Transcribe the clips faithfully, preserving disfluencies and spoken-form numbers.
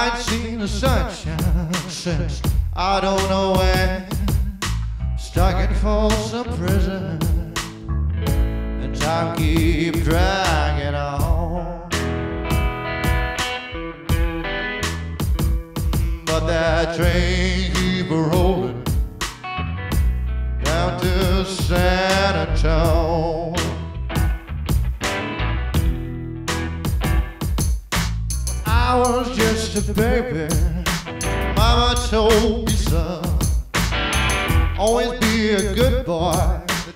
I ain't seen the sunshine since I don't know when. Stuck in Folsom Prison, and time keeps dragging on. But that train keeps rolling down to San Antonio. I was just a baby, mama told me, son, always be a good boy,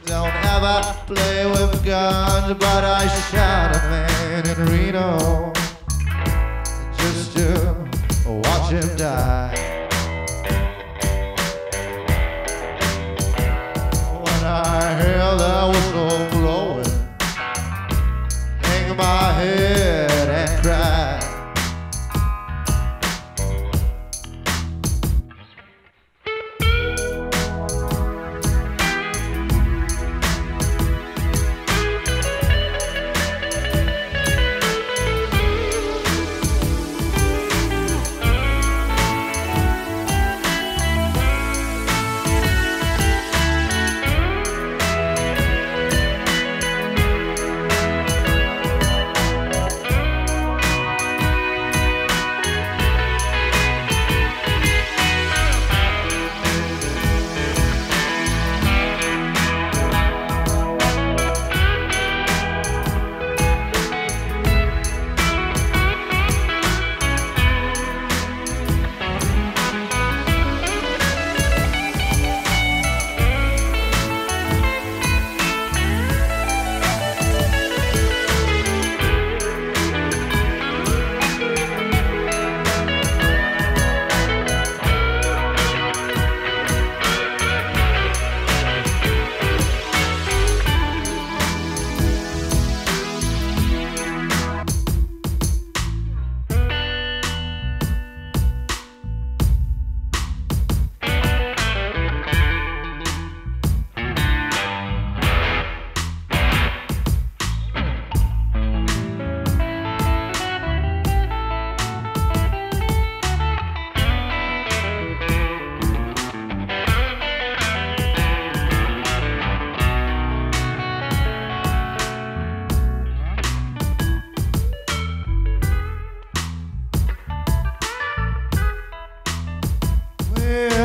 don't ever play with guns. But I shot a man in Reno just to watch him die. When I hear the whistle blowing, hang my head and cry.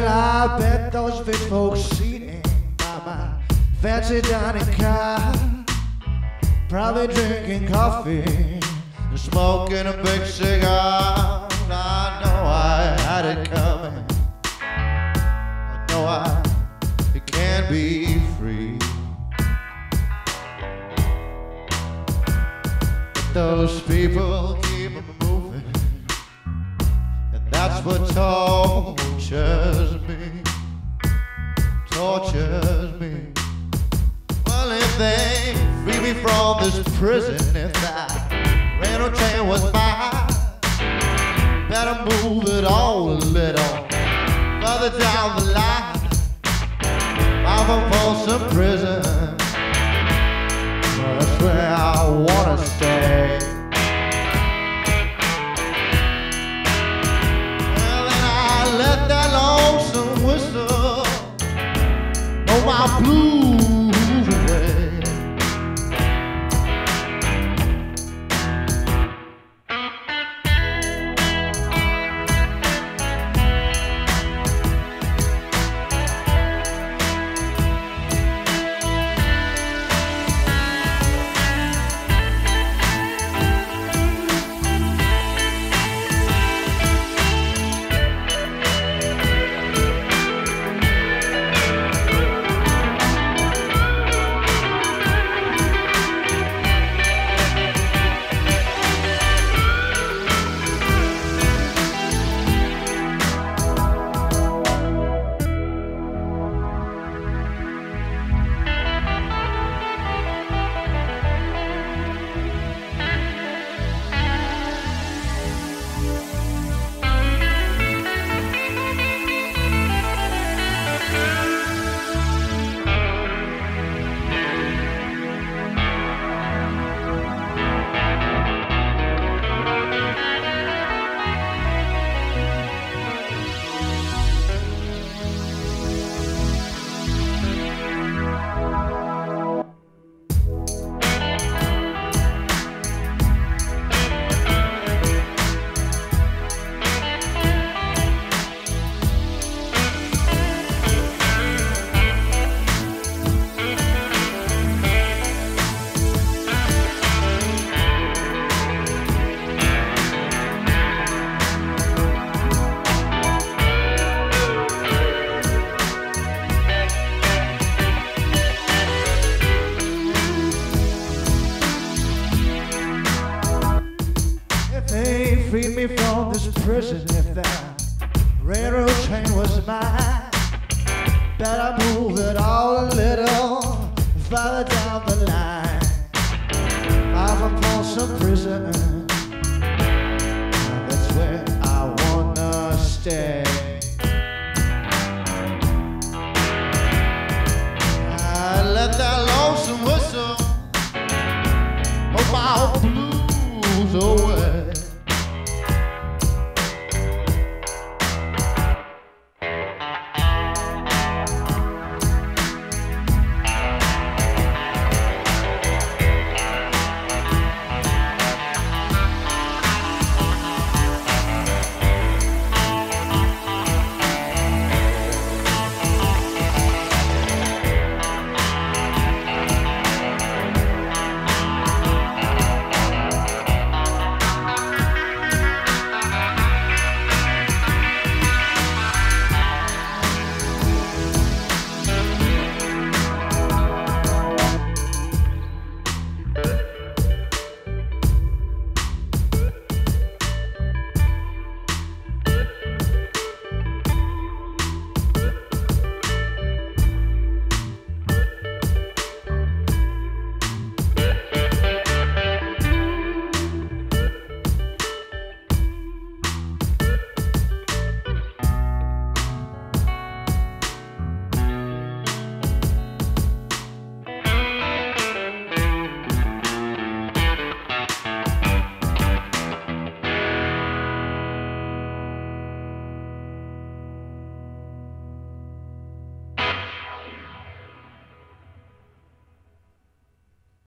I bet those big folks seating by my fancy dining car, probably drinking coffee and smoking a big cigar. I know I had it coming, I know I it can't be free. But those people keep moving, and that's what tortures me, tortures me. Well, if they free me from this prison, if that railroad train was by, better move it on a little further down the line. I'm from Folsom Prison, that's where I wanna stay. My blues away. freed me from this prison. If that railroad train was mine, that I move it all a little farther down the line. I'm from Folsom Prison, that's where I wanna stay.